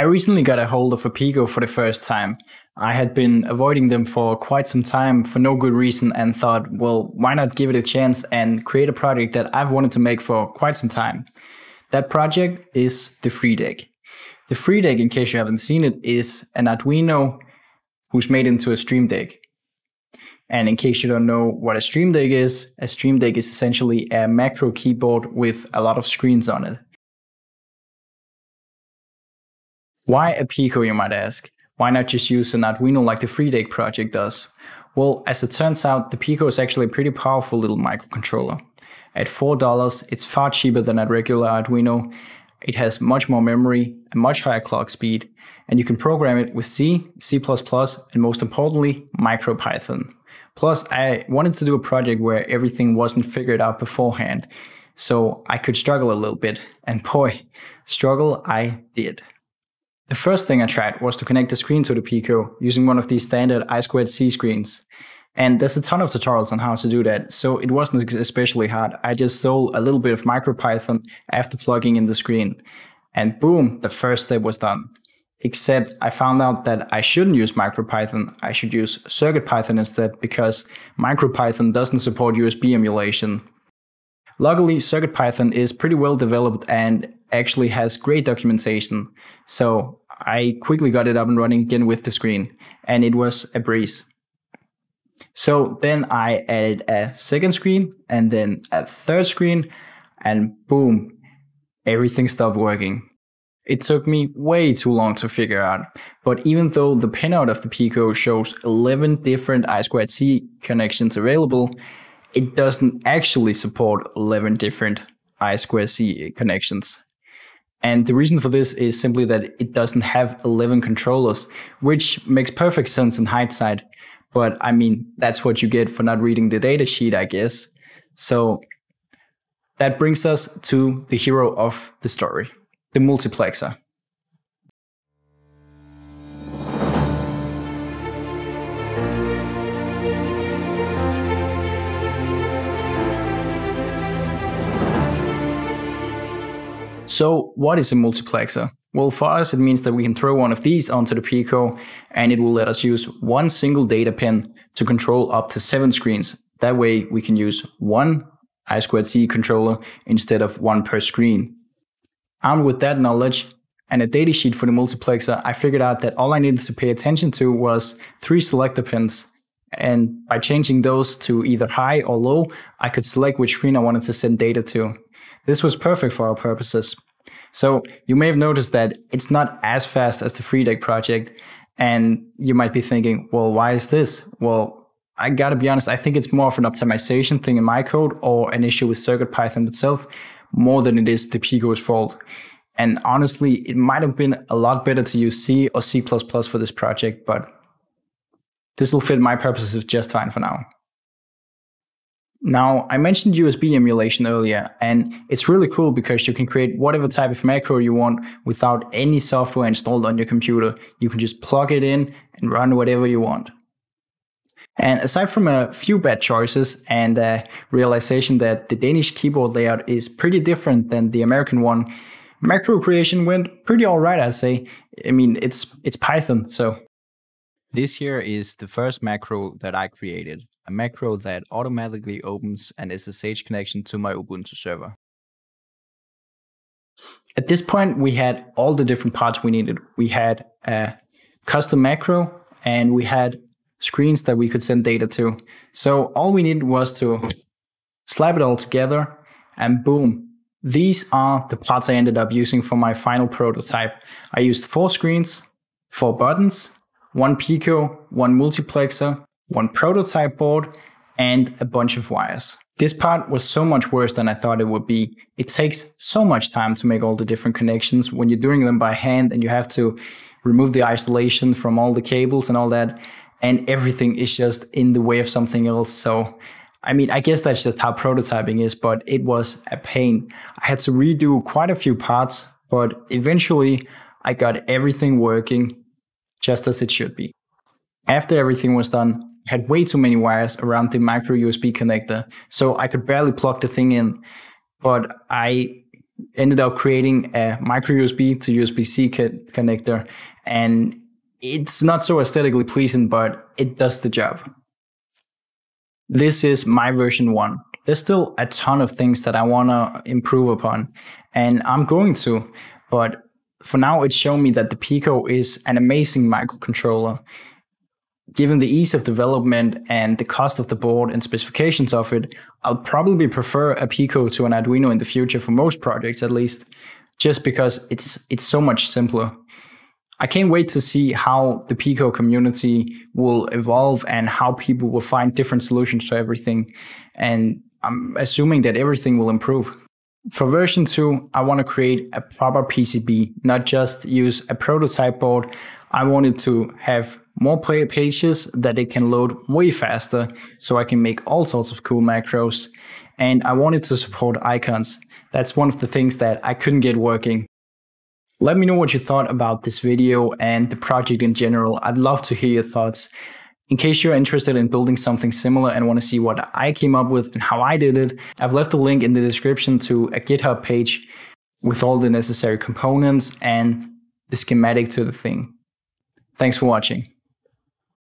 I recently got a hold of a Pico for the first time. I had been avoiding them for quite some time for no good reason and thought, well, why not give it a chance and create a project that I've wanted to make for quite some time. That project is the FreeDeck. The FreeDeck, in case you haven't seen it, is an Arduino who's made into a Stream Deck. And in case you don't know what a Stream Deck is essentially a macro keyboard with a lot of screens on it. Why a Pico, you might ask? Why not just use an Arduino like the FreeDeck project does? Well, as it turns out, the Pico is actually a pretty powerful little microcontroller. At $4, it's far cheaper than a regular Arduino. It has much more memory, a much higher clock speed, and you can program it with C, C++, and most importantly, MicroPython. Plus, I wanted to do a project where everything wasn't figured out beforehand, so I could struggle a little bit, and boy, struggle I did. The first thing I tried was to connect the screen to the Pico using one of these standard I2C screens. And there's a ton of tutorials on how to do that, so it wasn't especially hard. I just stole a little bit of MicroPython after plugging in the screen. And boom, the first step was done. Except I found out that I shouldn't use MicroPython, I should use CircuitPython instead, because MicroPython doesn't support USB emulation. Luckily, CircuitPython is pretty well developed and actually has great documentation, so I quickly got it up and running again with the screen, and it was a breeze. So then I added a second screen and then a third screen, and boom, everything stopped working. It took me way too long to figure out, but even though the pinout of the Pico shows 11 different I2C connections available, it doesn't actually support 11 different I2C connections. And the reason for this is simply that it doesn't have 11 controllers, which makes perfect sense in hindsight. But I mean, that's what you get for not reading the data sheet, I guess. So that brings us to the hero of the story, the multiplexer. So what is a multiplexer? Well, for us, it means that we can throw one of these onto the Pico and it will let us use one single data pin to control up to 7 screens. That way we can use one I2C controller instead of one per screen. Armed with that knowledge and a data sheet for the multiplexer, I figured out that all I needed to pay attention to was 3 selector pins. And by changing those to either high or low, I could select which screen I wanted to send data to. This was perfect for our purposes. So you may have noticed that it's not as fast as the FreeDeck project, and you might be thinking, well, why is this? Well, I gotta be honest, I think it's more of an optimization thing in my code or an issue with CircuitPython itself more than it is the Pico's fault. And honestly, it might have been a lot better to use C or C++ for this project, but this will fit my purposes just fine for now. Now, I mentioned USB emulation earlier, and it's really cool because you can create whatever type of macro you want without any software installed on your computer. You can just plug it in and run whatever you want. And aside from a few bad choices and a realization that the Danish keyboard layout is pretty different than the American one, macro creation went pretty alright, I'd say. I mean, it's Python, so. This here is the first macro that I created. A macro that automatically opens an SSH connection to my Ubuntu server. At this point, we had all the different parts we needed. We had a custom macro and we had screens that we could send data to. So all we needed was to slap it all together and boom. These are the parts I ended up using for my final prototype. I used 4 screens, 4 buttons, 1 Pico, 1 multiplexer, 1 prototype board, and a bunch of wires. This part was so much worse than I thought it would be. It takes so much time to make all the different connections when you're doing them by hand and you have to remove the isolation from all the cables and all that, and everything is just in the way of something else. So, I mean, I guess that's just how prototyping is, but it was a pain. I had to redo quite a few parts, but eventually I got everything working just as it should be. After everything was done, had way too many wires around the micro USB connector, so I could barely plug the thing in. But I ended up creating a micro USB to USB-C connector, and it's not so aesthetically pleasing, but it does the job. This is my version 1. There's still a ton of things that I want to improve upon, and I'm going to, but for now it's shown me that the Pico is an amazing microcontroller. Given the ease of development and the cost of the board and specifications of it, I'll probably prefer a Pico to an Arduino in the future for most projects at least, just because it's so much simpler. I can't wait to see how the Pico community will evolve and how people will find different solutions to everything. And I'm assuming that everything will improve. For version 2, I want to create a proper PCB, not just use a prototype board. I wanted to have more player pages that it can load way faster, so I can make all sorts of cool macros. And I wanted to support icons. That's one of the things that I couldn't get working. Let me know what you thought about this video and the project in general. I'd love to hear your thoughts. In case you're interested in building something similar and want to see what I came up with and how I did it, I've left a link in the description to a GitHub page with all the necessary components and the schematic to the thing. Thanks for watching.